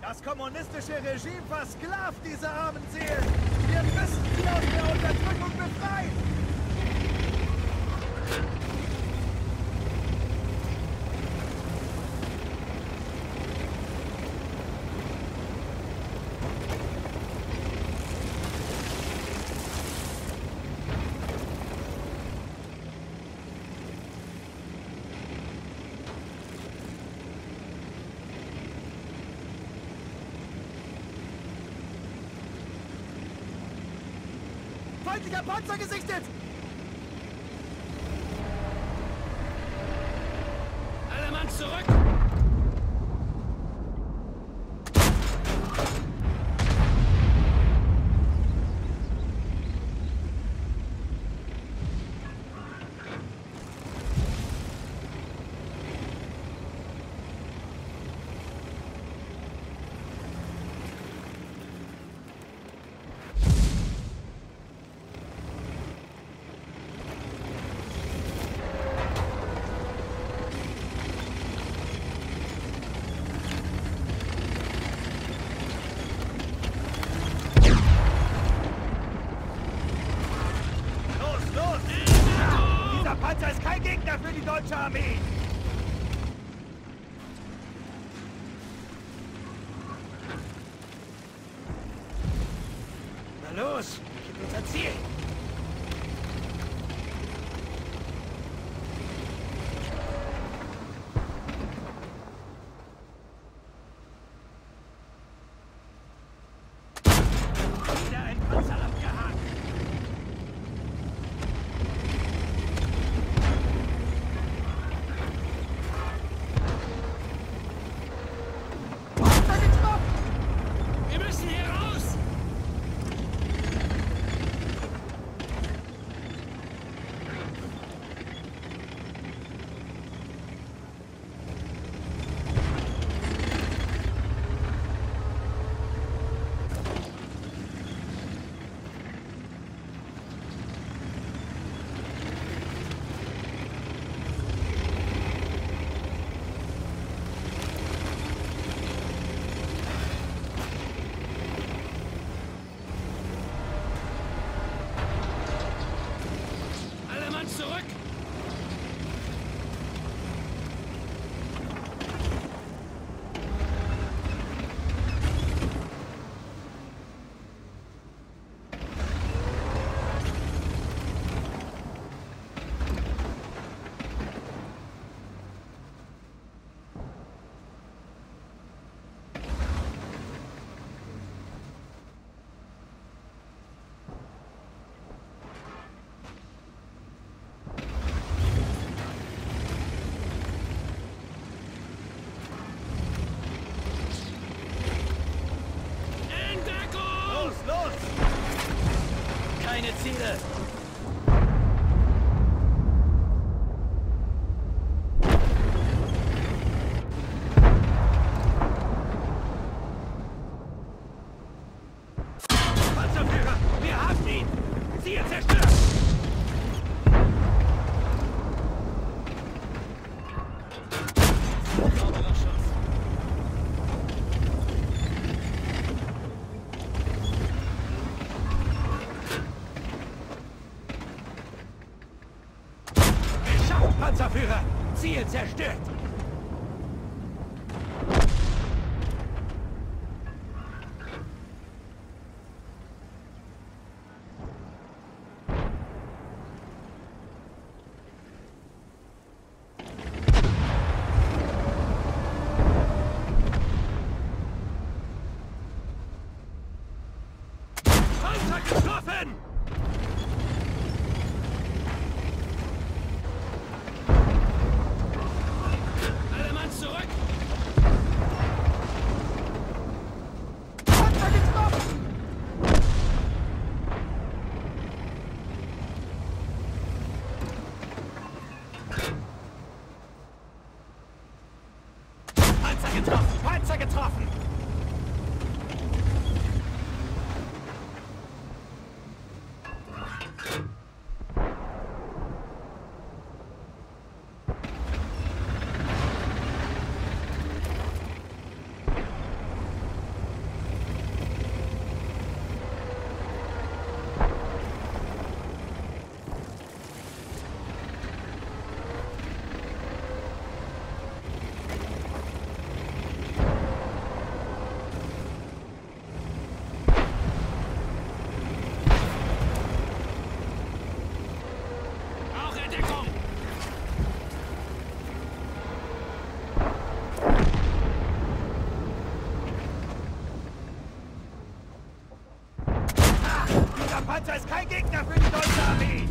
Das kommunistische Regime versklavt diese armen Seelen. Wir müssen sie aus der Unterdrückung befreien. Feindlicher Panzer gesichtet! Alle Mann zurück! Das ist kein Gegner für die deutsche Armee! Na los, gib uns ein Ziel! Keine Ziele! Panzerführer, wir haben ihn! Ziel zerstört! Panzerführer, Ziel zerstört! Panzer getroffen! Panzer ist kein Gegner für die deutsche Armee!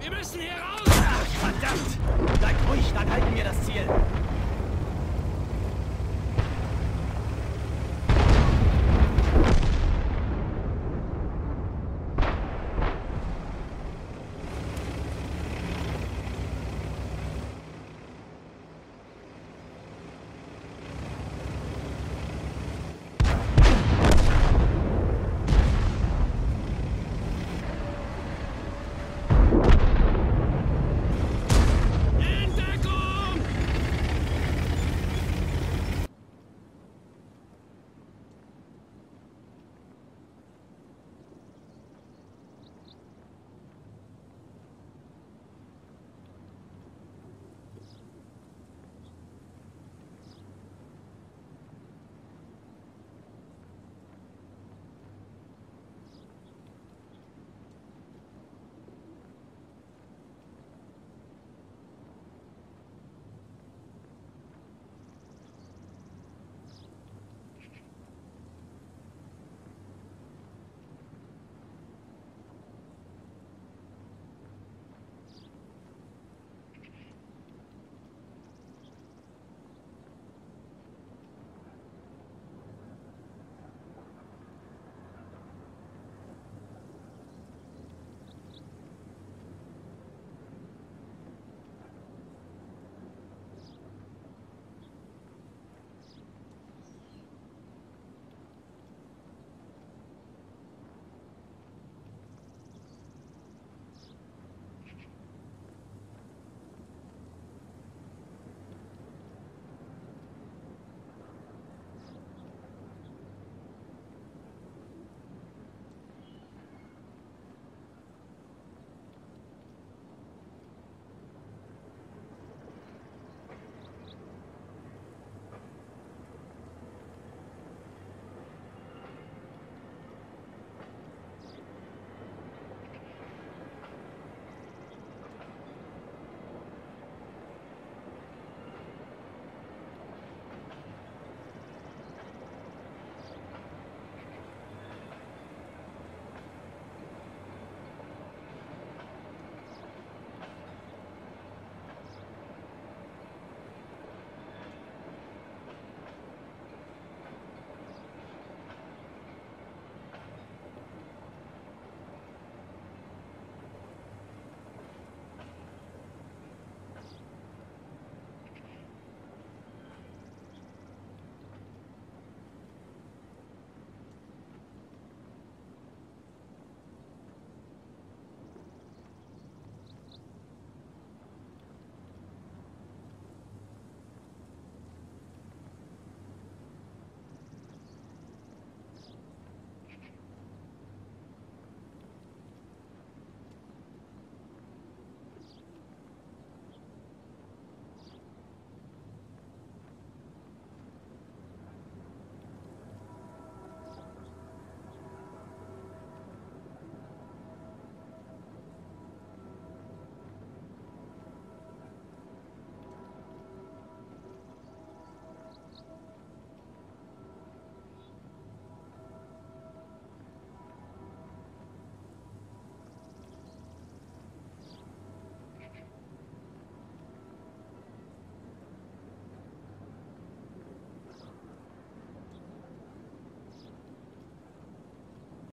Wir müssen hier raus! Ach, verdammt! Bleibt ruhig, dann halten wir das Ziel!